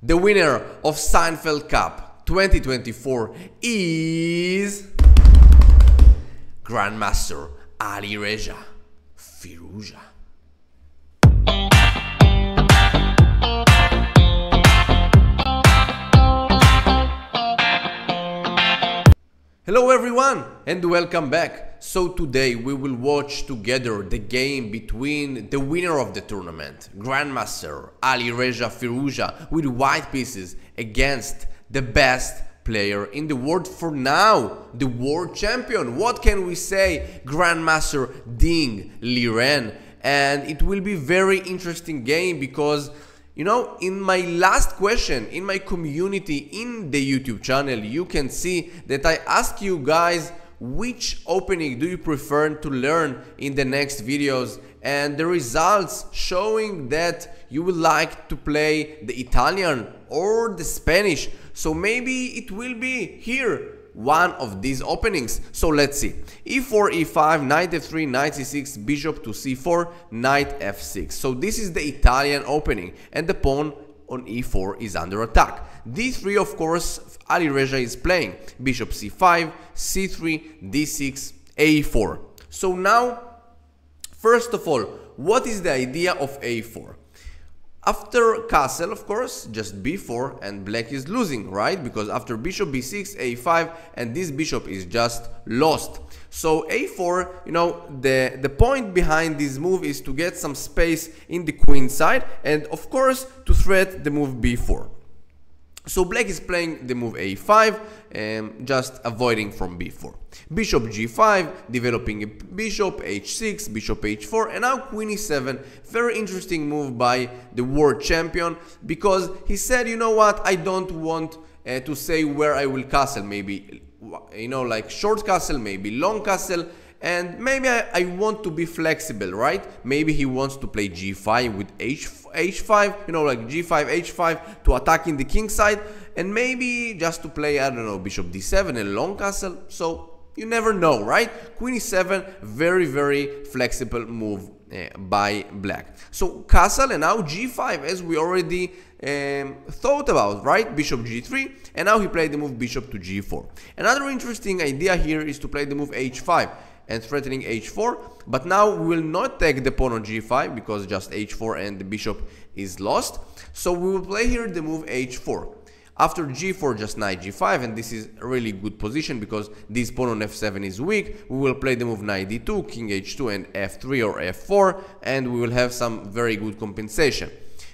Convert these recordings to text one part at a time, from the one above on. The winner of Sinquefield Cup 2024 is Grandmaster Alireza Firouzja. Hello everyone and welcome back. So today we will watch together the game between the winner of the tournament, Grandmaster Alireza Firouzja, with white pieces, against the best player in the world for now, the world champion. What can we say? Grandmaster Ding Liren. And it will be very interesting game because, you know, in my last question, in my community, in the YouTube channel, you can see that I ask you guys which opening do you prefer to learn in the next videos, and the results showing that you would like to play the Italian or the Spanish. So maybe it will be here, one of these openings. So let's see. E4, E5, knight F3, knight C6, bishop to C4, knight F6. So this is the Italian opening, and the pawn on E4 is under attack. D3, of course, Alireza is playing. Bishop C5, C3, D6, A4. So now, first of all, what is the idea of A4? After castle, of course, just b4, and black is losing, right? Because after bishop b6, a5, and this bishop is just lost. So a4, you know, the point behind this move is to get some space in the queen side, and of course to threat the move b4. So black is playing the move a5, just avoiding from b4. Bishop g5, developing a bishop, h6, bishop h4, and now queen e7. Very interesting move by the world champion, because he said, you know what, I don't want to say where I will castle. Maybe, you know, like short castle, maybe long castle. And maybe I want to be flexible, right? Maybe he wants to play g5 with h5, you know, like g5, h5 to attack in the king side. And maybe just to play, I don't know, bishop d7 and long castle. So you never know, right? Queen e7, very, very flexible move by black. So castle, and now g5, as we already thought about, right? Bishop g3, and now he played the move bishop to g4. Another interesting idea here is to play the move h5 and threatening h4, but now we will not take the pawn on g5 because just h4 and the bishop is lost. So we will play here the move h4. After g4, just knight g5, and this is a really good position because this pawn on f7 is weak. We will play the move knight d2, king h2, and f3 or f4, and we will have some very good compensation.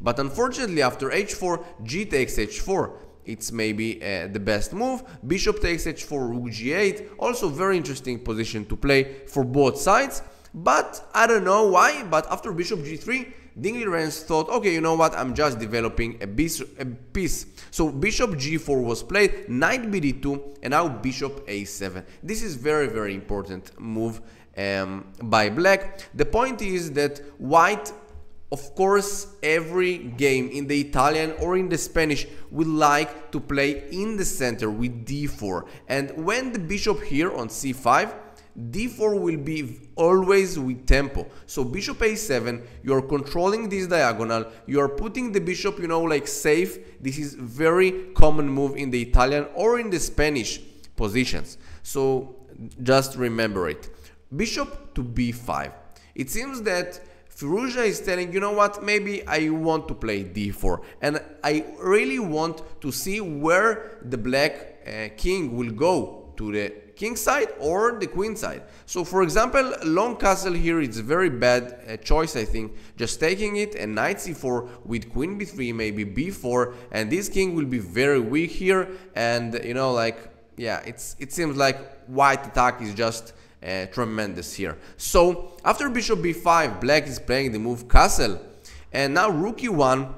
But unfortunately, after h4, g takes h4. It's maybe the best move. Bishop takes h4, rook g8. Also very interesting position to play for both sides. But I don't know why, but after bishop g3, Ding Liren thought, okay, you know what, I'm just developing a piece. So bishop g4 was played, knight bd2, and now bishop a7. This is very, very important move by black. The point is that white, of course, every game in the Italian or in the Spanish would like to play in the center with d4. And when the bishop here on c5, d4 will be always with tempo. So bishop a7, you're controlling this diagonal, you're putting the bishop, you know, like safe. This is very common move in the Italian or in the Spanish positions. So just remember it. Bishop to b5. It seems that Firouzja is telling, you know what, maybe I want to play d4, and I really want to see where the black king will go, to the king side or the queen side. So for example, long castle here, it's a very bad choice, I think, just taking it, and knight c4 with queen b3, maybe b4, and this king will be very weak here, and you know, like, yeah, it seems like white attack is just tremendous here. So after bishop b5, black is playing the move castle, and now rook e1.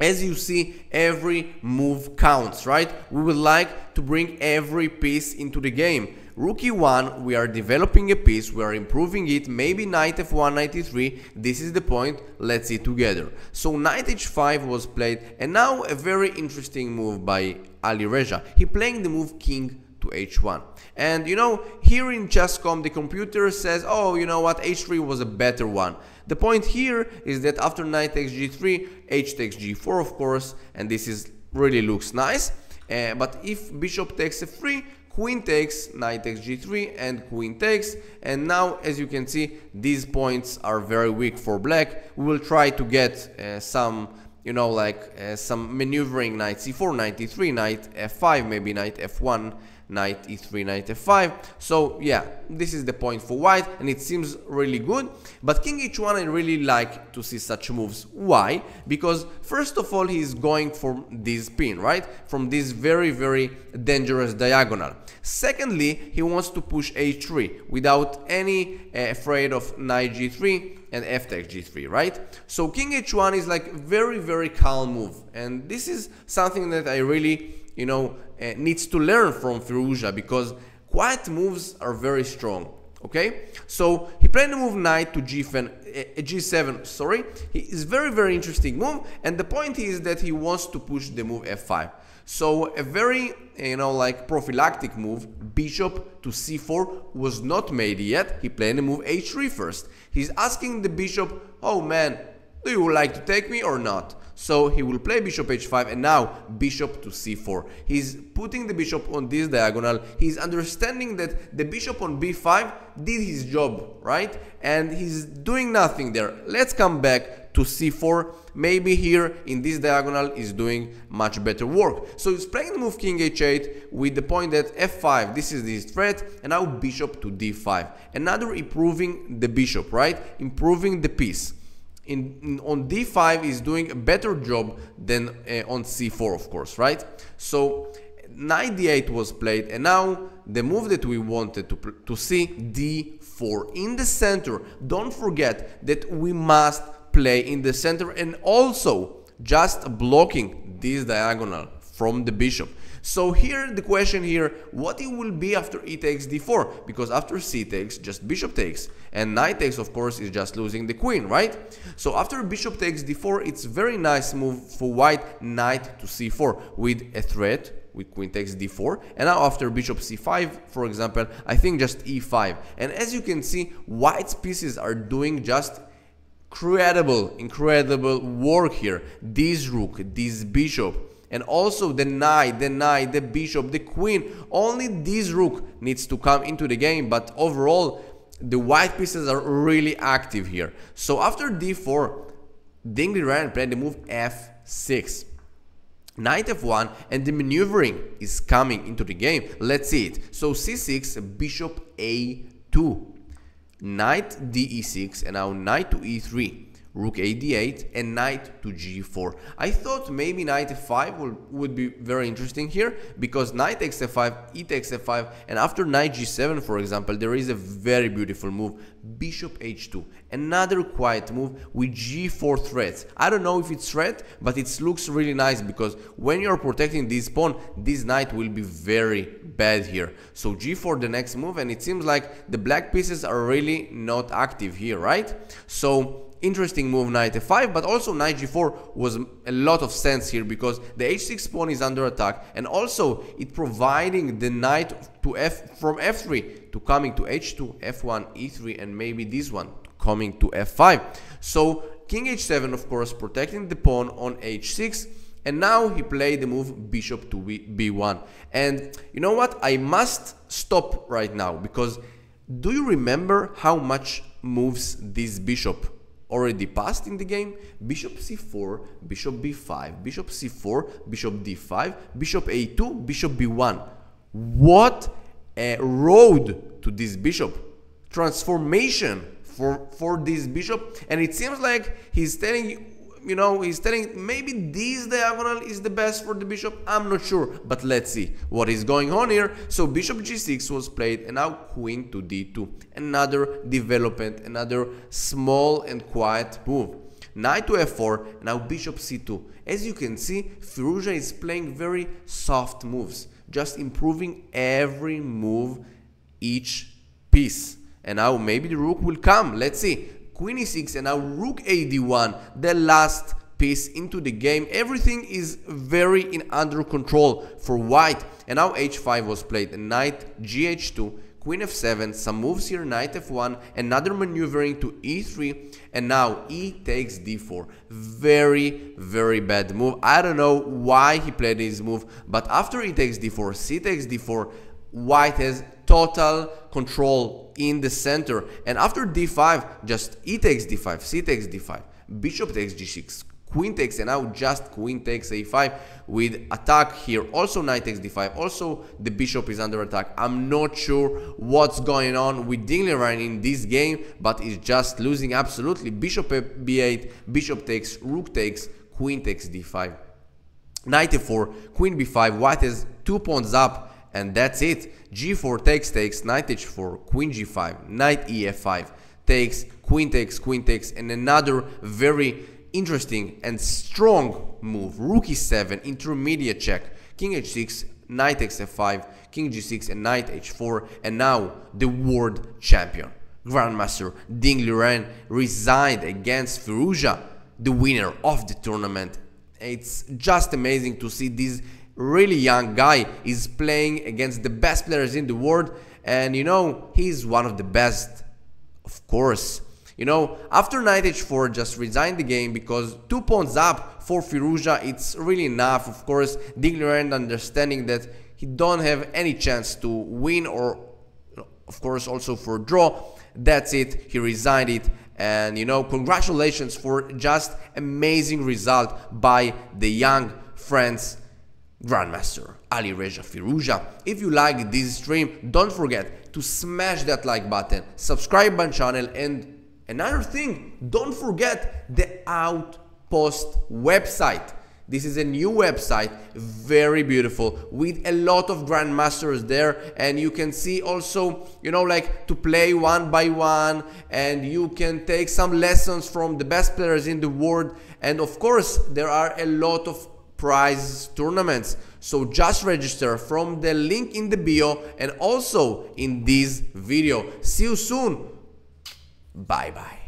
As you see, every move counts, right? We would like to bring every piece into the game. Rook e1, we are developing a piece, we are improving it, maybe knight f1, knight e3. This is the point, let's see together. So knight h5 was played, and now a very interesting move by Alireza. He playing the move king to h1, and you know, here in chesscom the computer says, oh, you know what, h3 was a better one. The point here is that after knight takes g3, h takes g4, of course, and this is really looks nice. But if bishop takes f3, queen takes, knight takes g3, and queen takes. And now, as you can see, these points are very weak for black. We will try to get some, you know, like some maneuvering, knight c4, knight e3, knight f5, maybe knight f1, knight e3, knight f5. So yeah, this is the point for white, and it seems really good. But king h1, I really like to see such moves. Why? Because first of all, he's going for this pin, right? From this very dangerous diagonal. Secondly, he wants to push h3 without any afraid of knight g3 and f takes g3, right? So king h1 is like very calm move, and this is something that I really, you know, needs to learn from Firouzja, because quiet moves are very strong. Okay, so he played the move knight to g7, sorry. He is very interesting move, and the point is that he wants to push the move f5. So a very, you know, like prophylactic move, bishop to c4, was not made yet. He played the move h3 first. He's asking the bishop, oh man, do you like to take me or not? So he will play bishop h5, and now bishop to c4. He's putting the bishop on this diagonal. He's understanding that the bishop on b5 did his job, right? And he's doing nothing there. Let's come back to c4. Maybe here in this diagonal is doing much better work. So he's playing the move king h8 with the point that f5, this is this threat, and now bishop to d5. Another improving the bishop, right? Improving the piece. On d5 is doing a better job than on c4, of course, right? So knight d8 was played, and now the move that we wanted to see, d4 in the center. Don't forget that we must play in the center, and also just blocking this diagonal from the bishop. So here, the question here, what it will be after e takes d4? Because after c takes, just bishop takes. And knight takes, of course, is just losing the queen, right? So after bishop takes d4, it's very nice move for white, knight to c4 with a threat, with queen takes d4. And now after bishop c5, for example, I think just e5. And as you can see, white's pieces are doing just incredible work here. This rook, this bishop. And also the knight, the bishop, the queen. Only this rook needs to come into the game, but overall, the white pieces are really active here. So after d4, Ding Liren played the move f6. Knight f1, and the maneuvering is coming into the game. Let's see it. So c6, bishop a2, knight d6, and now knight to e3. Rook ad8 and knight to g4. I thought maybe knight f5 would be very interesting here, because knight takes f5, e takes f5, and after knight g7, for example, there is a very beautiful move, bishop h2. Another quiet move with g4 threats. I don't know if it's threat, but it looks really nice, because when you're protecting this pawn, this knight will be very bad here. So g4 the next move, and it seems like the black pieces are really not active here, right? So interesting move, knight f5, but also knight g4 was a lot of sense here, because the h6 pawn is under attack, and also it providing the knight to from f3 to coming to h2, f1, e3, and maybe this one coming to f5. So king h7, of course, protecting the pawn on h6, and now he played the move bishop to b1. And you know what? I must stop right now, because do you remember how much moves this bishop already passed in the game? Bishop c4, bishop b5, bishop c4, bishop d5, bishop a2, bishop b1. What a road to this bishop. Transformation for this bishop. And it seems like he's telling, you know, he's telling maybe this diagonal is the best for the bishop. I'm not sure, but let's see what is going on here. So bishop g6 was played, and now queen to d2. Another development, another small and quiet move. Knight to f4, and now bishop c2. As you can see, Firouzja is playing very soft moves, just improving every move, each piece. And now maybe the rook will come, let's see. Queen e6, and now rook ad1, the last piece into the game. Everything is very under control for white. And now h5 was played, and knight gh2, queen f7, some moves here, knight f1, another maneuvering to e3, and now e takes d4. Very bad move. I don't know why he played this move, but after e takes d4, c takes d4, white has total control in the center, and after d5, just e takes d5, c takes d5, bishop takes g6, queen takes, and now just queen takes a5 with attack here. Also knight takes d5. Also the bishop is under attack. I'm not sure what's going on with Ding Liren in this game, but he's just losing absolutely. Bishop b8, bishop takes, rook takes, queen takes d5. Knight f4, queen b5, white has 2 pawns up, and that's it. g4 takes, takes, knight h4, queen g5, knight e5, takes, queen takes, queen takes, and another very interesting and strong move. Rook e7, intermediate check, king h6, knight takes f5, king g6, and knight h4. And now the world champion, Grandmaster Ding Liren, resigned against Firouzja, the winner of the tournament. It's just amazing to see this really young guy is playing against the best players in the world, and you know, he's one of the best, of course. You know, after knight h4, just resigned the game, because 2 pawns up for Firouzja, it's really enough. Of course, Ding Liren understanding that he don't have any chance to win, or of course also for draw. That's it, he resigned it. And you know, congratulations for just amazing result by the young friends Grandmaster Alireza Firouzja. If you like this stream, don't forget to smash that like button, subscribe my channel, and another thing, don't forget the Outpost website. This is a new website, very beautiful, with a lot of grandmasters there, and you can see also, you know, like to play one by one, and you can take some lessons from the best players in the world, and of course there are a lot of prize tournaments. So just register from the link in the bio and also in this video. See you soon. Bye-bye.